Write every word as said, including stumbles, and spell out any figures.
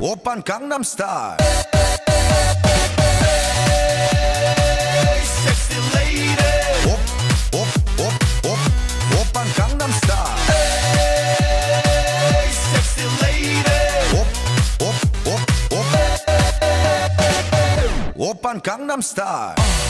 Oppa Gangnam Style. Hey, sexy lady. Op, op, op, op, Oppa Gangnam Style. Hey, sexy lady. Op, op, op, op, Oppa Gangnam Style.